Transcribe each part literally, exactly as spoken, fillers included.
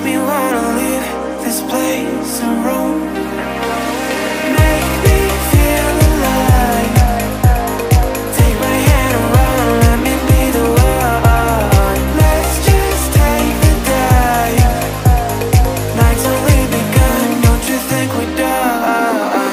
makes me wanna leave this place and roam. Make me feel alive. Take my hand and run, let me be the one. Let's just take the dive. Night's only begun, don't you think we're done?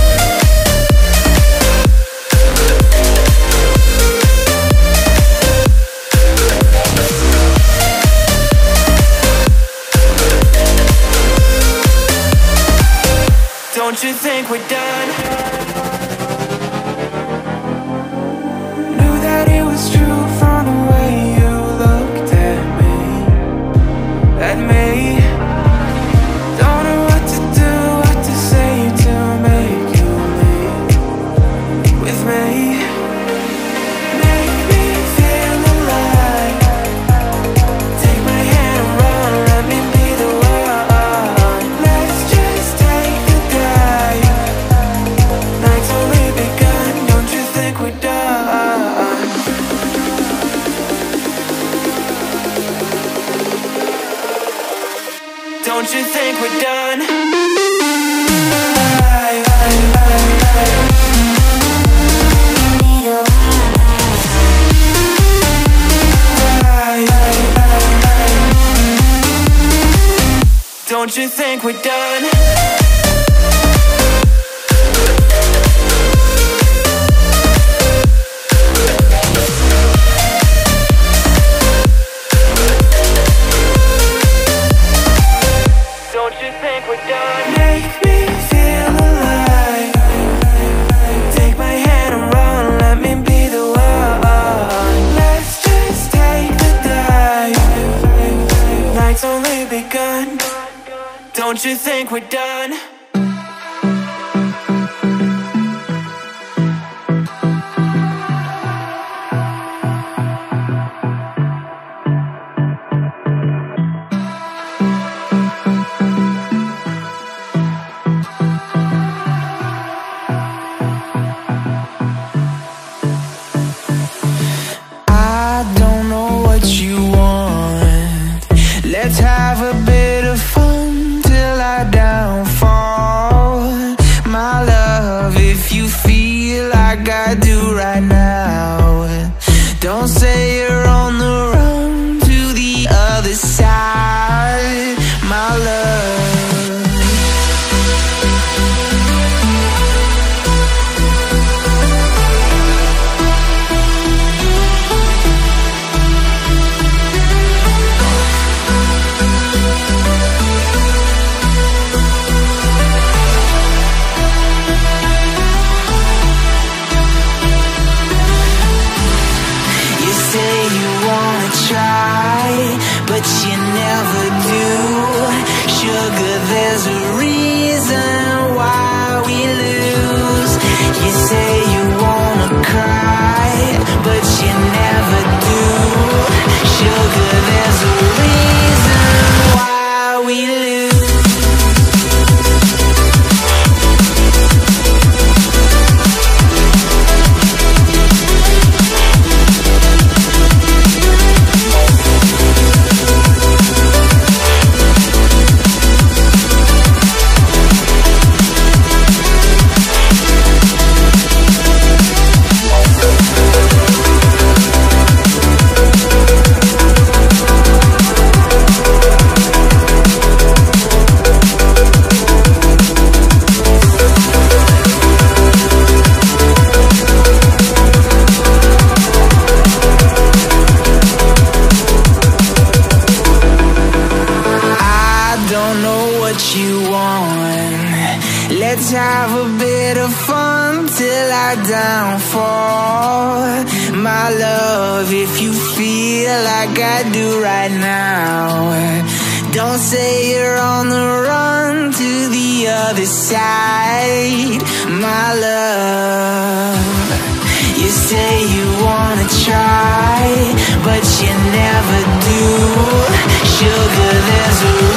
Don't you think we're done? Don't you think we're done? Don't you think we're done? I don't know what you want. Let's have a bit of fun. Downfall, my love, if you feel like I do right now, don't say you're on the run to the other side, my love. But you never do. Sugar, there's a reason why we lose. You say you wanna cry, but you never do. Sugar, there's a reason why we lose. Let's have a bit of fun till I downfall, my love, if you feel like I do right now, don't say you're on the run to the other side, my love. say you wanna try, but you never do. Sugar, there's a